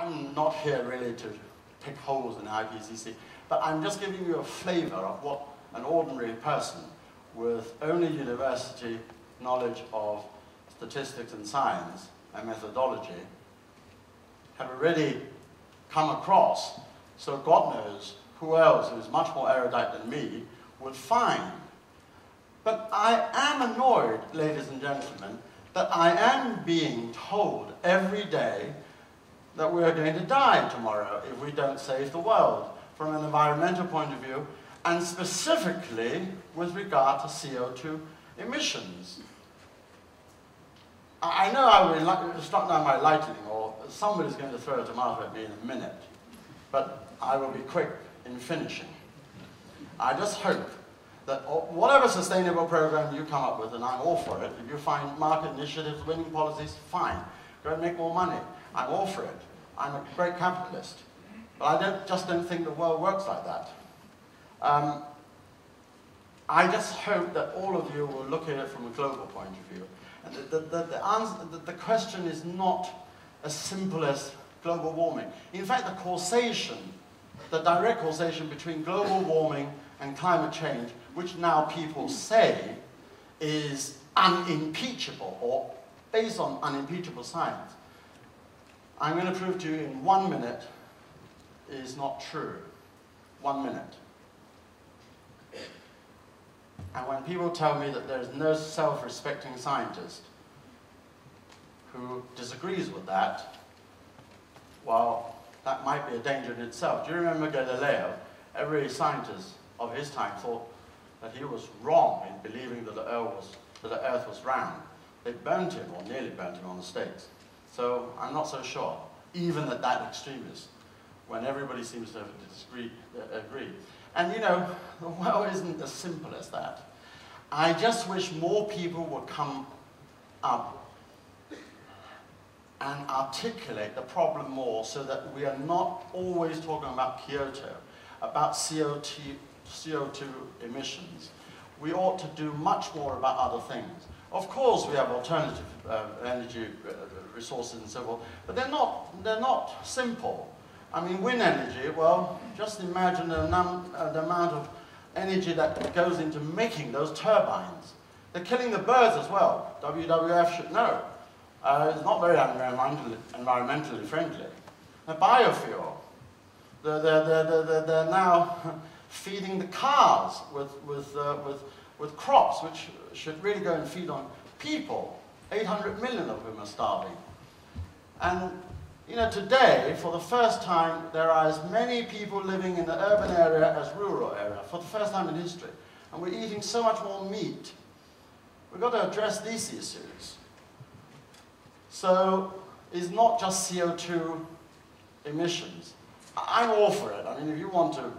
I'm not here really to pick holes in IPCC, but I'm just giving you a flavor of what an ordinary person with only university knowledge of statistics and science and methodology have already come across. So God knows who else, who is much more erudite than me, would find. But I am annoyed, ladies and gentlemen, that I am being told every day that we are going to die tomorrow if we don't save the world from an environmental point of view, and specifically with regard to CO2 emissions. I know I will be struck down by lightning, or somebody's going to throw a tomato at me in a minute, but I will be quick in finishing. I just hope that whatever sustainable program you come up with, and I'm all for it, if you find market initiatives, winning policies, fine. Go and make more money. I'm all for it. I'm a great capitalist. But I just don't think the world works like that. I just hope that all of you will look at it from a global point of view. And the question is not as simple as global warming. In fact, the causation, the direct causation between global warming and climate change, which now people say is unimpeachable, or based on unimpeachable science, I'm going to prove to you in 1 minute is not true. 1 minute. And when people tell me that there's no self-respecting scientist who disagrees with that, well, that might be a danger in itself. Do you remember Galileo? Every scientist of his time thought that he was wrong in believing that the Earth was round. They burnt him, or nearly burnt him, on the stakes. So I'm not so sure, even at that extremist, when everybody seems to agree. And you know, the world isn't as simple as that. I just wish more people would come up and articulate the problem more, so that we are not always talking about Kyoto, about CO2 emissions. We ought to do much more about other things. Of course, we have alternative energy resources and so forth, but they're not simple. I mean, wind energy, well, just imagine the amount of energy that goes into making those turbines. They're killing the birds as well. WWF should know. It's not very environmentally friendly. The biofuel, they're now feeding the cars with crops, which should really go and feed on people. 800 million of them are starving. And you know, today, for the first time, there are as many people living in the urban area as rural area, for the first time in history. And we're eating so much more meat. We've got to address these issues. So it's not just CO2 emissions. I'm all for it. I mean, if you want to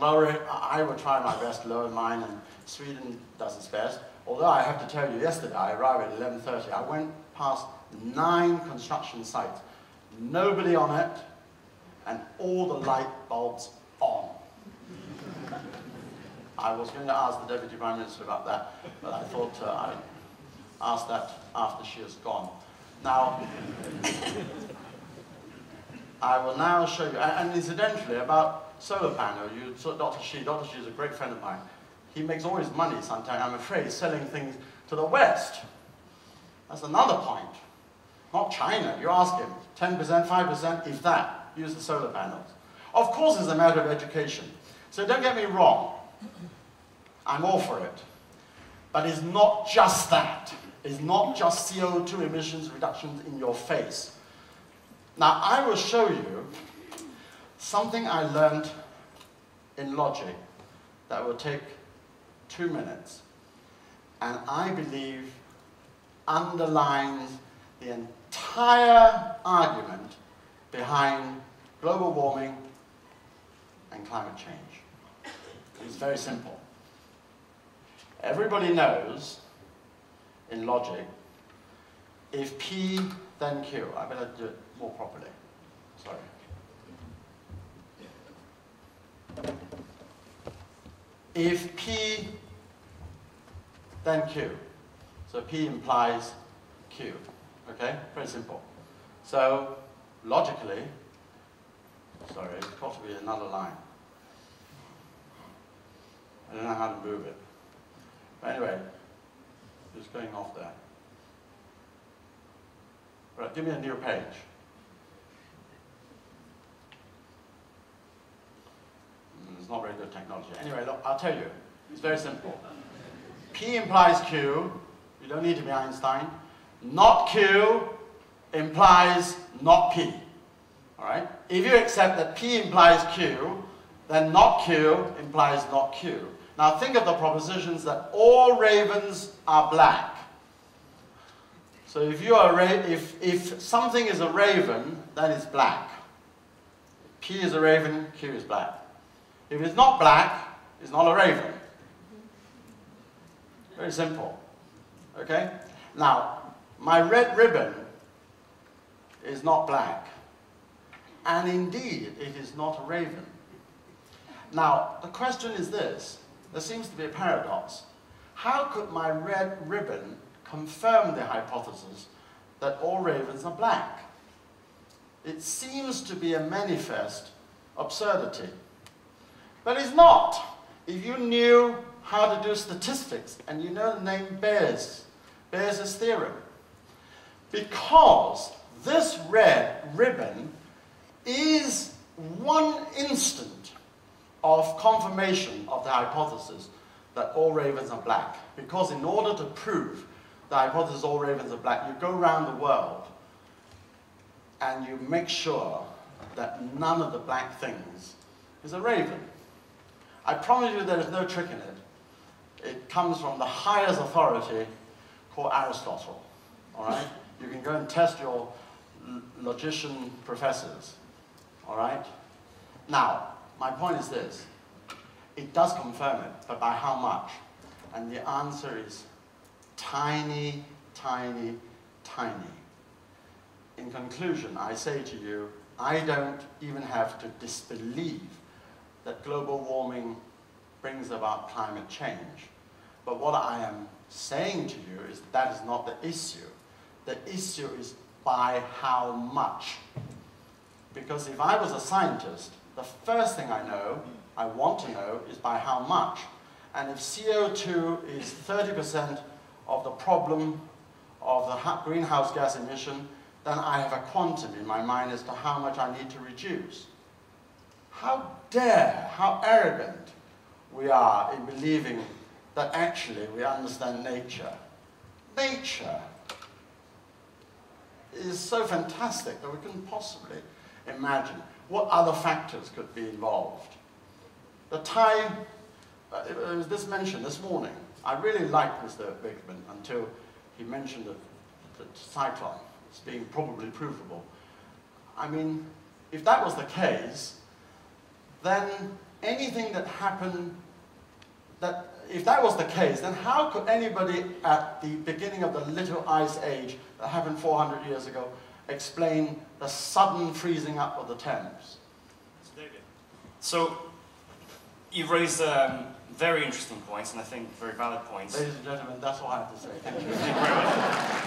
lower it, I will try my best to lower mine, and Sweden does its best. Although I have to tell you, yesterday I arrived at 11:30. I went past 9 construction sites. Nobody on it, and all the light bulbs on. I was going to ask the Deputy Prime Minister about that, but I thought I'd ask that after she is gone. Now, I will now show you, and incidentally, about solar panel, you saw Dr. Shi is a great friend of mine. He makes all his money sometimes, I'm afraid, selling things to the West. That's another point. Not China, you ask him, 10%, 5%, if that, use the solar panels. Of course it's a matter of education. So don't get me wrong, I'm all for it. But it's not just that. It's not just CO2 emissions reductions in your face. Now I will show you something I learned in logic that will take 2 minutes. And I believe underlines the entire argument behind global warming and climate change. It's very simple. Everybody knows, in logic, if P then Q. I better do it more properly. Sorry. If P then Q. So P implies Q. Okay, very simple. So, logically, Sorry, it's possibly another line. I don't know how to move it. But anyway, it's going off there. Right, give me a new page. It's not very good technology. Anyway, look, I'll tell you. It's very simple. P implies Q. You don't need to be Einstein. Not Q implies not P. All right? If you accept that P implies Q, then not Q implies not Q. Now think of the propositions that all ravens are black. So if you are if something is a raven, then it's black. If P is a raven, Q is black. If it's not black, it's not a raven. Very simple. Okay? Now, my red ribbon is not black. And indeed, it is not a raven. Now, the question is this. There seems to be a paradox. How could my red ribbon confirm the hypothesis that all ravens are black? It seems to be a manifest absurdity. But it's not. If you knew how to do statistics, and you know the name Bayes, Bayes' theorem, because this red ribbon is one instant of confirmation of the hypothesis that all ravens are black. Because in order to prove the hypothesis all ravens are black, you go around the world and you make sure that none of the black things is a raven. I promise you there is no trick in it. It comes from the highest authority called Aristotle. All right? You can go and test your logician professors. All right? Now, my point is this. It does confirm it, but by how much? And the answer is tiny, tiny, tiny. In conclusion, I say to you, I don't even have to disbelieve that global warming brings about climate change. But what I am saying to you is that is not the issue. The issue is by how much. Because if I was a scientist, the first thing I know, I want to know, is by how much. And if CO2 is 30% of the problem of the greenhouse gas emission, then I have a quantum in my mind as to how much I need to reduce. How dare, how arrogant we are in believing that actually we understand nature. Nature is so fantastic that we couldn't possibly imagine what other factors could be involved. The time, it was this mentioned this morning. I really liked Mr. Wigman until he mentioned the cyclone as being probably provable. I mean, if that was the case, then anything that happened, if that was the case, then how could anybody at the beginning of the Little Ice Age that happened 400 years ago explain the sudden freezing up of the Thames? So, you've raised very interesting points, and I think very valid points. Ladies and gentlemen, that's all I have to say. Thank you. Thank you very much.